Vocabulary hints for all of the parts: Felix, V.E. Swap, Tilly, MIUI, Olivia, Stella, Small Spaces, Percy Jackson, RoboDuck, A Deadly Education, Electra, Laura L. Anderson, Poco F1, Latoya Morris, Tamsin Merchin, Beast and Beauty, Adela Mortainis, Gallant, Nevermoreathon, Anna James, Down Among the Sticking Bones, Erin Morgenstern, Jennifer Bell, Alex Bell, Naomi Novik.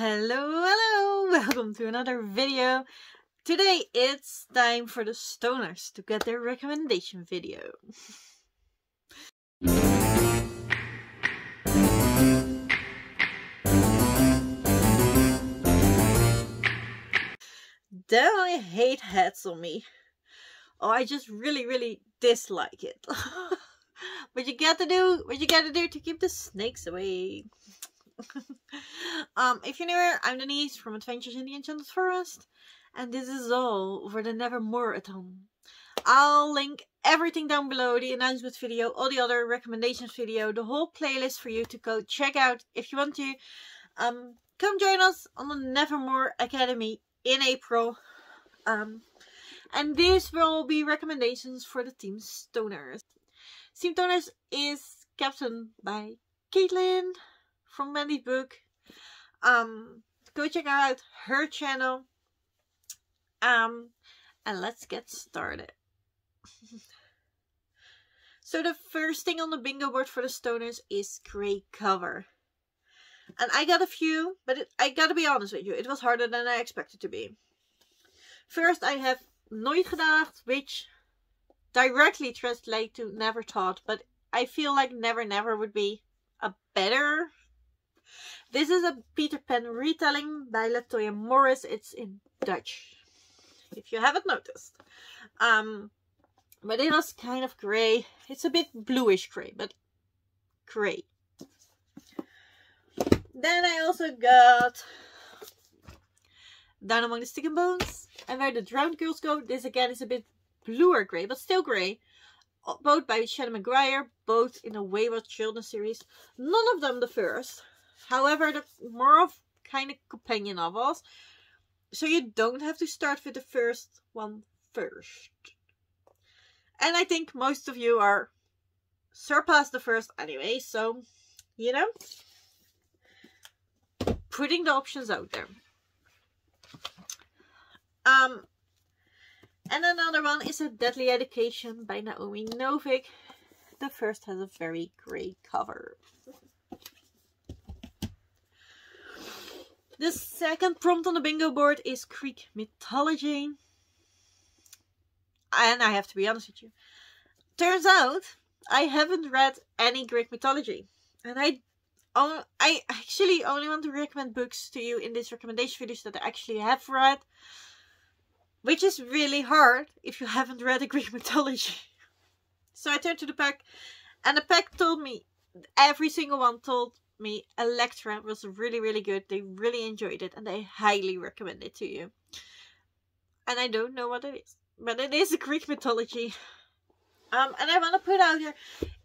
Hello, welcome to another video. Today it's time for the Stoners to get their recommendation video. Damn, I hate hats on me. Oh, I just really dislike it. What you gotta do to keep the snakes away. If you're new here, I'm Denise from Adventures in the Enchanted Forest, and this is all for the Nevermoreathon. I'll link everything down below, the announcement video, all the other recommendations video, the whole playlist for you to go check out if you want to. Come join us on the Nevermore Academy in April. And these will be recommendations for the Team Stoners. Team Stoners is captained by Caitlin from Mandy's book. Go check out her channel. And let's get started. So the first thing on the bingo board for the Stoners is great cover. And I got a few, but I gotta be honest with you, it was harder than I expected to be. First I have nooit gedacht, which directly translates to never thought, but I feel like never would be a better. This is a Peter Pan retelling by Latoya Morris. It's in Dutch, if you haven't noticed. But it was kind of grey. It's a bit bluish grey, but grey. Then I also got Down Among the Sticking Bones and Where the Drowned Girls Go. This again is a bit bluer grey, but still grey. Both by Shannon McGuire, both in the Wayward Children series. None of them the first. However, the more of kind of companion novels. So you don't have to start with the first one first. And I think most of you are surpassed the first anyway. So, you know, putting the options out there. And another one is A Deadly Education by Naomi Novik. The first has a very grey cover. The second prompt on the bingo board is Greek mythology. And I have to be honest with you. Turns out I haven't read any Greek mythology. And I actually only want to recommend books to you in this recommendation videos that I actually have read. Which is really hard if you haven't read a Greek mythology. So I turned to the pack, and the pack told me, every single one told me, Electra was really good. They really enjoyed it and they highly recommend it to you. And I don't know what it is, but it is a Greek mythology. And I want to put out here,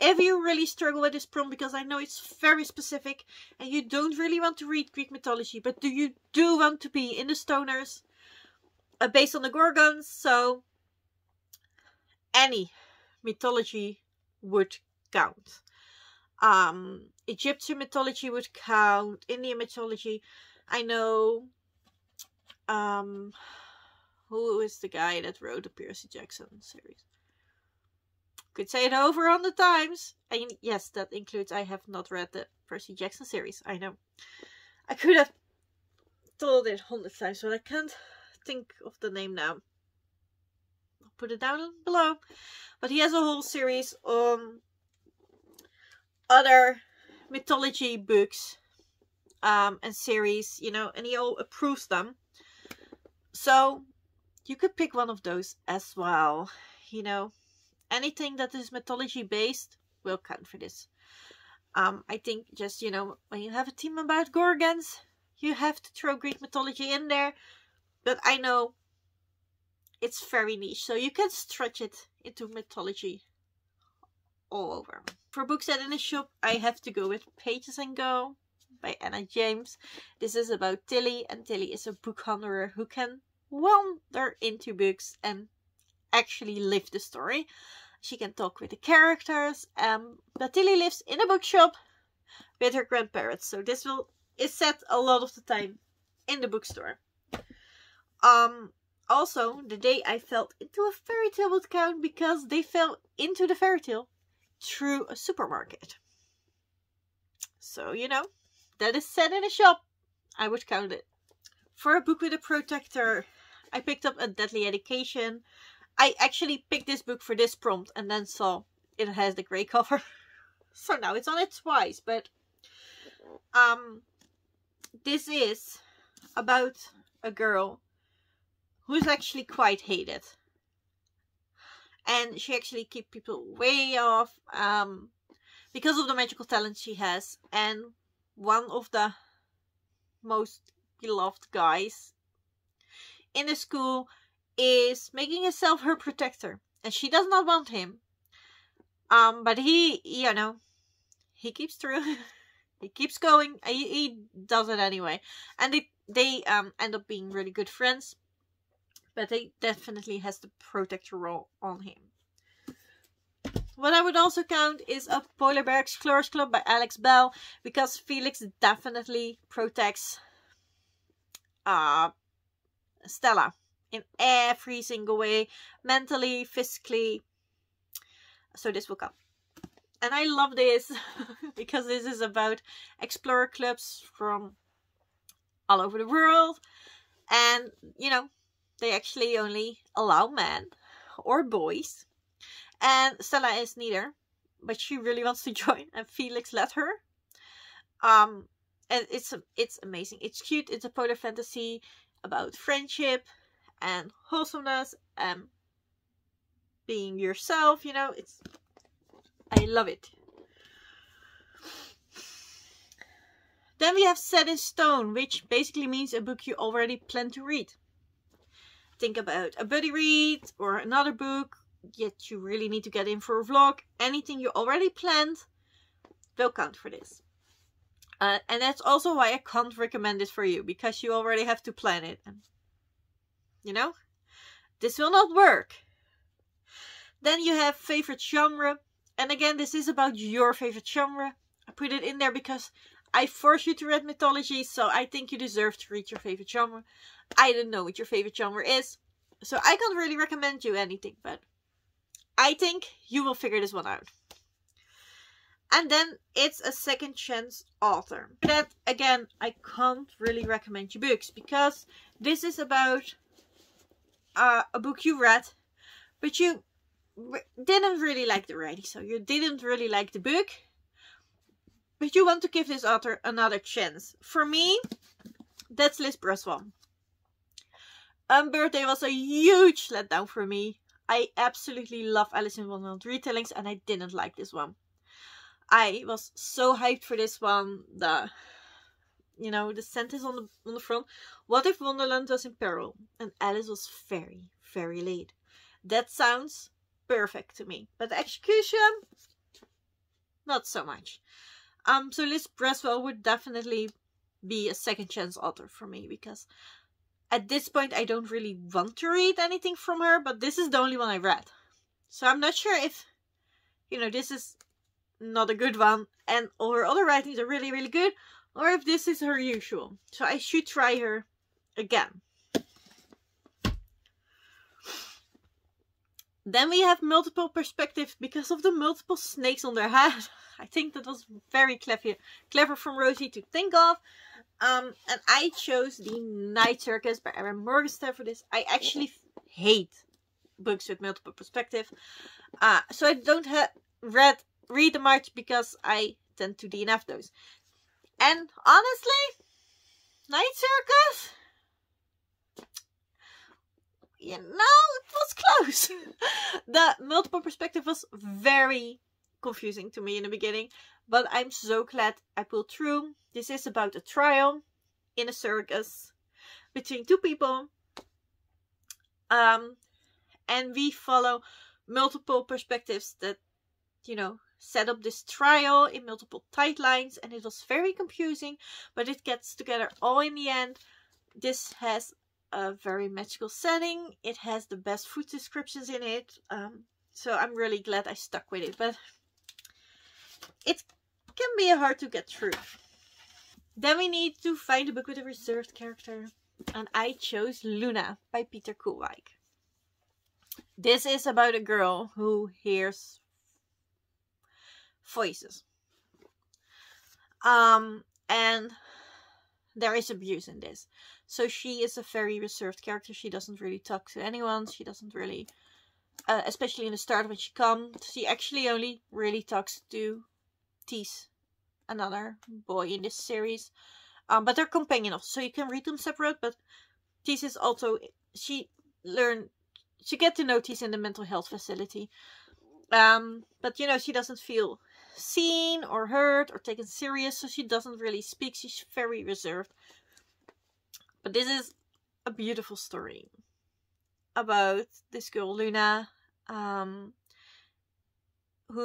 if you really struggle with this prompt, because I know it's very specific and you don't really want to read Greek mythology, but do you want to be in the Stoners? Based on the Gorgons, so any mythology would count. Egyptian mythology would count, Indian mythology. I know, who is the guy that wrote the Percy Jackson series? Could say it over 100 times. And yes, that includes, I have not read the Percy Jackson series, I know. I could have told it 100 times, but I can't think of the name now. I'll put it down below, but he has a whole series on other mythology books and series, you know, and he all approves them, so you could pick one of those as well, you know. Anything that is mythology based will count for this. I think, just, you know, when you have a team about Gorgons, you have to throw Greek mythology in there. But I know it's very niche, so you can stretch it into mythology all over. For books that in the shop, I have to go with Pages and Go by Anna James. This is about Tilly, and Tilly is a book hunter who can wander into books and actually live the story. She can talk with the characters, but Tilly lives in a bookshop with her grandparents, so this is set a lot of the time in the bookstore. Also, The Day I Fell Into a Fairy Tale would count, because they fell into the fairy tale through a supermarket. So, you know, that is set in a shop. I would count it. For a book with a protector, I picked up A Deadly Education. I actually picked this book for this prompt and then saw it has the grey cover. So now it's on it twice, but this is about a girl who's actually quite hated. And she actually keeps people way off because of the magical talent she has. And one of the most beloved guys in the school is making herself her protector. And she does not want him. But he, you know, he keeps through. He keeps going. He does it anyway. And they end up being really good friends. But they definitely has the protector role on him. What I would also count is A Polar Bear Explorers Club by Alex Bell. Because Felix definitely protects Stella in every single way. Mentally, physically. So this will come. And I love this because this is about explorer clubs from all over the world. And, you know, they actually only allow men or boys. And Stella is neither. But she really wants to join. And Felix let her. And it's amazing. It's cute. It's a polar fantasy about friendship and wholesomeness. And being yourself. You know, it's... I love it. Then we have Set in Stone, which basically means a book you already plan to read. Think about a buddy read or another book yet you really need to get in for a vlog. Anything you already planned will count for this. And that's also why I can't recommend this for you, because you already have to plan it. And, you know, this will not work. Then you have favorite genre. And again, this is about your favorite genre. I put it in there because I force you to read mythology, so I think you deserve to read your favorite genre. I don't know what your favorite genre is, so I can't really recommend you anything, but I think you will figure this one out. And then it's a second chance author. That, again, I can't really recommend you books, because this is about a book you read, but you didn't really like the writing, so you didn't really like the book, but you want to give this author another chance. For me, that's Liz Braswell. Birthday was a huge letdown for me. I absolutely love Alice in Wonderland retellings, and I didn't like this one. I was so hyped for this one. The, you know, the sentence on the front: "What if Wonderland was in peril and Alice was very, very late?" That sounds perfect to me, but the execution, not so much. So Liz Braswell would definitely be a second chance author for me, because at this point I don't really want to read anything from her, but this is the only one I read. So I'm not sure if, you know, this is not a good one and all her other writings are really, really good, or if this is her usual. So I should try her again. Then we have multiple perspective because of the multiple snakes on their head. I think that was very clever from Rosie to think of. And I chose The Night Circus by Erin Morgenstern for this. I actually hate books with multiple perspective. So I don't read them much because I tend to DNF those. And honestly, Night Circus... you know, it was close. The multiple perspective was very confusing to me in the beginning, but I'm so glad I pulled through. This is about a trial in a circus between two people. And we follow multiple perspectives that, you know, set up this trial in multiple timelines, and it was very confusing, but it gets together all in the end. This has a very magical setting. It has the best food descriptions in it. So I'm really glad I stuck with it. But it can be hard to get through. Then we need to find a book with a reserved character. And I chose Luna by Peter Kulwijk. This is about a girl who hears voices. And there is abuse in this. So she is a very reserved character. She doesn't really talk to anyone. She doesn't really, especially in the start when she comes, she actually only really talks to Ties, another boy in this series. But they're companion novels, so you can read them separate. But Ties is also, she gets to know Ties in the mental health facility. But you know, she doesn't feel seen or heard or taken serious, so she doesn't really speak. She's very reserved. But this is a beautiful story about this girl Luna, who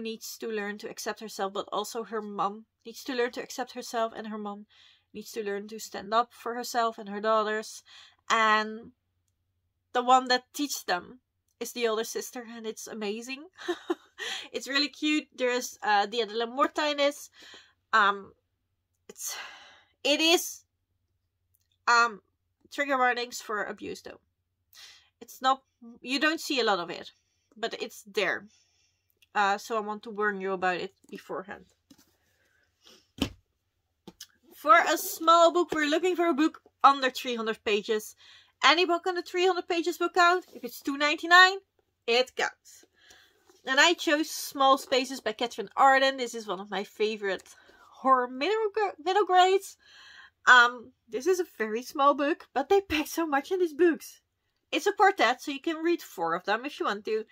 needs to learn to accept herself, but also her mom needs to learn to accept herself, and her mom needs to learn to stand up for herself and her daughters. And the one that teaches them is the older sister, and it's amazing. It's really cute. There's the Adela Mortainis. It is trigger warnings for abuse though. It's not, you don't see a lot of it, but it's there. So I want to warn you about it beforehand. For a small book, we're looking for a book under 300 pages. Any book under 300 pages will count. If it's $2.99, it counts. And I chose Small Spaces by Catherine Arden. This is one of my favorite horror middle grades. This is a very small book, but they pack so much in these books. It's a quartet, so you can read 4 of them if you want to.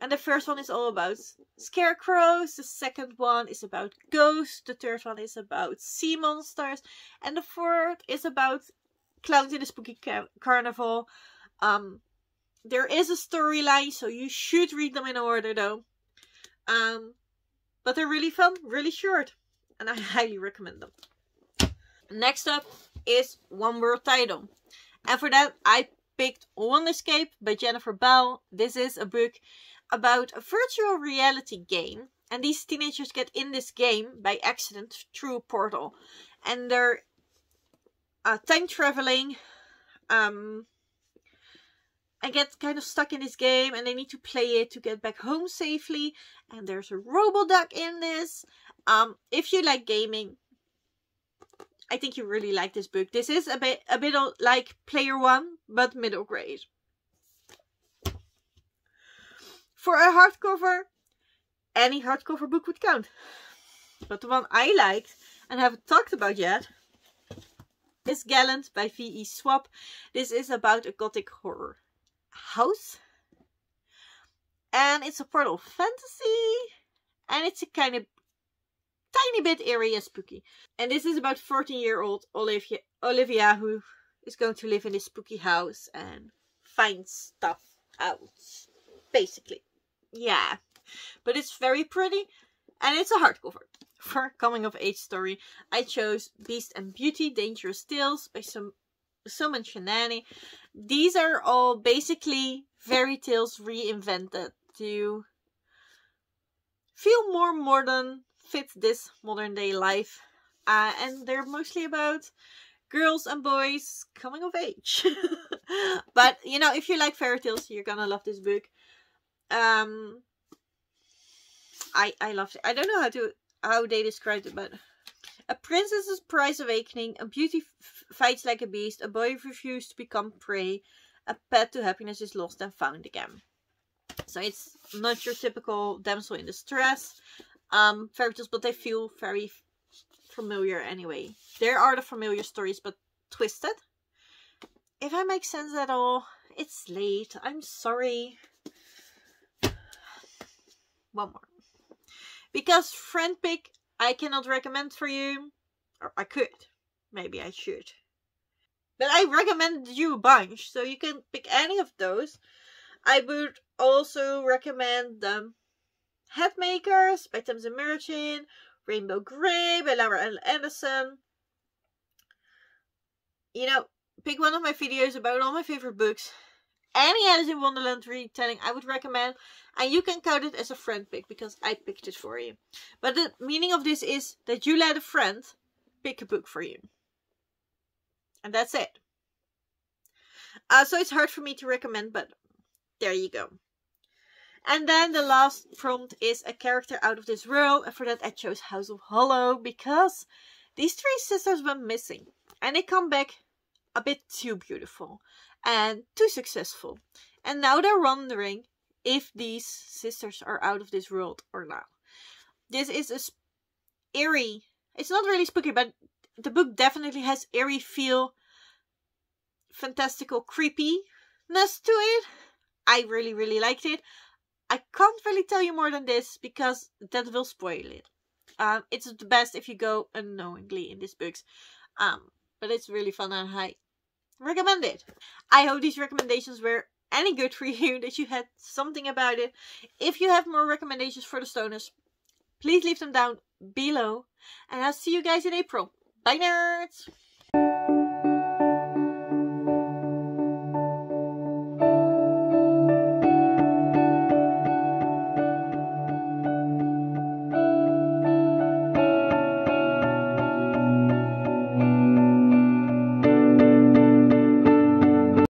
And the first one is all about scarecrows. The second one is about ghosts. The third one is about sea monsters. And the fourth is about clowns in a spooky carnival. There is a storyline, so you should read them in order though. But they're really fun, really short, and I highly recommend them. Next up is One World Title. And for that, I picked One Escape by Jennifer Bell. This is a book about a virtual reality game. And these teenagers get in this game by accident through a portal. And they're time traveling. I get kind of stuck in this game, and they need to play it to get back home safely. And there's a RoboDuck in this. If you like gaming, I think you really like this book. This is a bit like Player One, but middle grade. For a hardcover, any hardcover book would count. But the one I liked and haven't talked about yet is Gallant by V.E. Swap. This is about a gothic horror house, and it's a portal fantasy, and it's a kind of tiny bit eerie and spooky. And this is about 14-year-old Olivia, who is going to live in this spooky house and find stuff out, basically. Yeah, but it's very pretty, and it's a hardcover. For a coming-of-age story, I chose Beast and Beauty, Dangerous Tales by Suman Shanani. These are all basically fairy tales reinvented to feel more modern, fit this modern-day life. And they're mostly about girls and boys coming of age. But, you know, if you like fairy tales, you're gonna love this book. I loved it. I don't know how they described it, but a princess's prize awakening, a beauty fights like a beast, a boy refused to become prey, a path to happiness is lost and found again. So it's not your typical damsel in distress fairy tales, but they feel very familiar anyway. There are the familiar stories, but twisted. If I make sense at all, it's late. I'm sorry. One more. Because friend pick, I cannot recommend for you. Or I could. Maybe I should. But I recommended you a bunch, so you can pick any of those. I would also recommend them. Headmakers by Tamsin Merchin, Rainbow Grey by Laura L. Anderson. You know, pick one of my videos about all my favorite books. Any Alice in Wonderland retelling I would recommend, and you can count it as a friend pick because I picked it for you. But the meaning of this is that you let a friend pick a book for you, and that's it. So it's hard for me to recommend, but there you go. And then the last prompt is a character out of this world, and for that I chose House of Hollow because These three sisters were missing, and they come back a bit too beautiful and too successful. And now they're wondering if these sisters are out of this world or not. This is a eerie, it's not really spooky, but the book definitely has eerie feel, fantastical creepiness to it. I really, really liked it. I can't really tell you more than this because that will spoil it. It's the best if you go unknowingly in these books. But it's really fun and I recommend it. I hope these recommendations were any good for you, that you had something about it. If you have more recommendations for the Stoners, please leave them down below. And I'll see you guys in April. Bye nerds!